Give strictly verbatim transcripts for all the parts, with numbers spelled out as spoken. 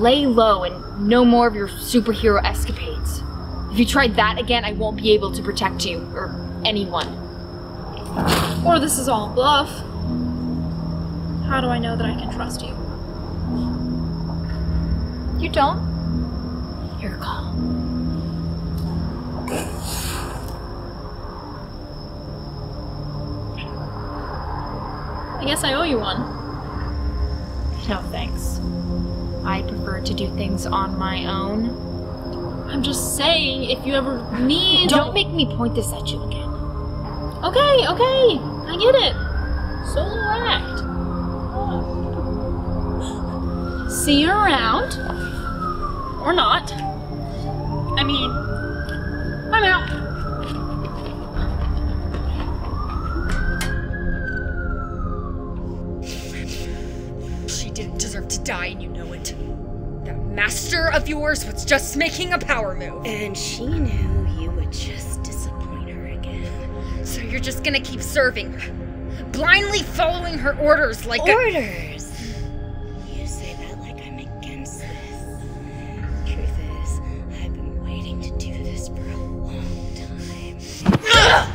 lay low and no more of your superhero escapades. If you try that again, I won't be able to protect you, or anyone. Or this is all bluff. How do I know that I can trust you? You don't? Your call. I guess I owe you one. No, thanks. I prefer to do things on my own. I'm just saying, if you ever need... Don't make me point this at you again. Okay, okay, I get it. Solo act. Oh. See you around. Or not. I mean, I'm out. She didn't deserve to die, and you know it. Master of yours was just making a power move. And she knew you would just disappoint her again. So you're just gonna keep serving her. Blindly following her orders like Orders! A... You say that like I'm against this. Truth is, I've been waiting to do this for a long time. Ah!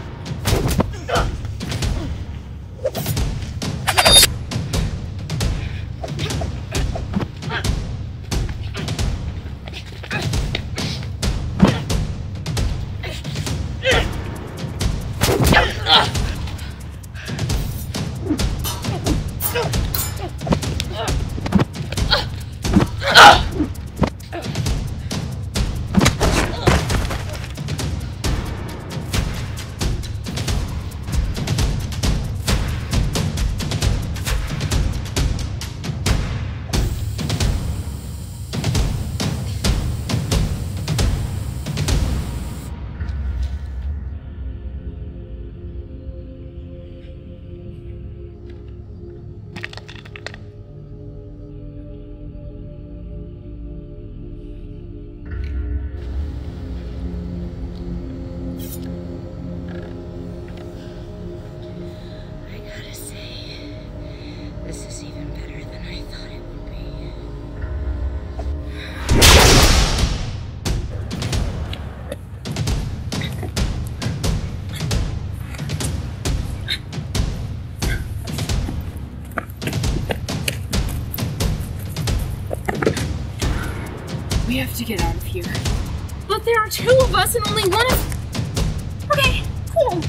We have to get out of here. But there are two of us and only one of... Okay, cool.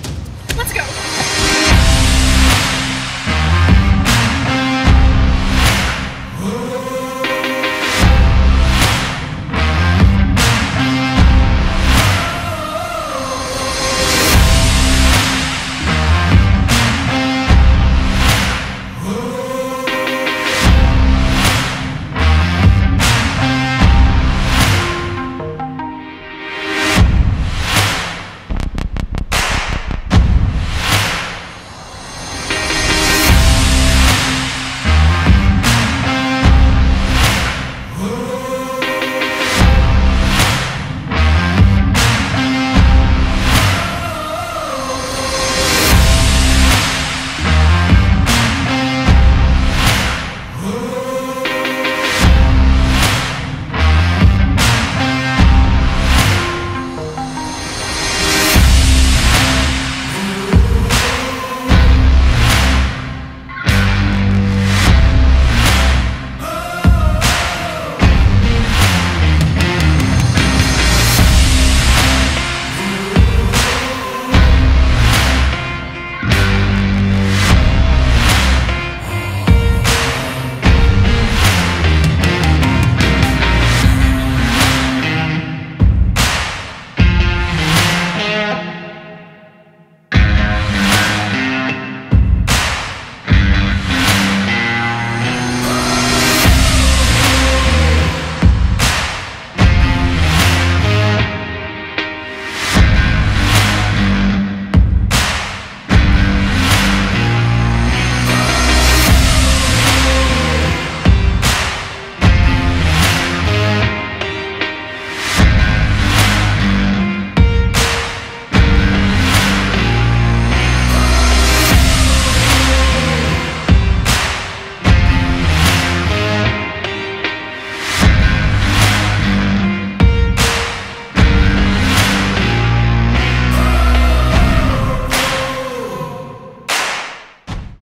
Let's go.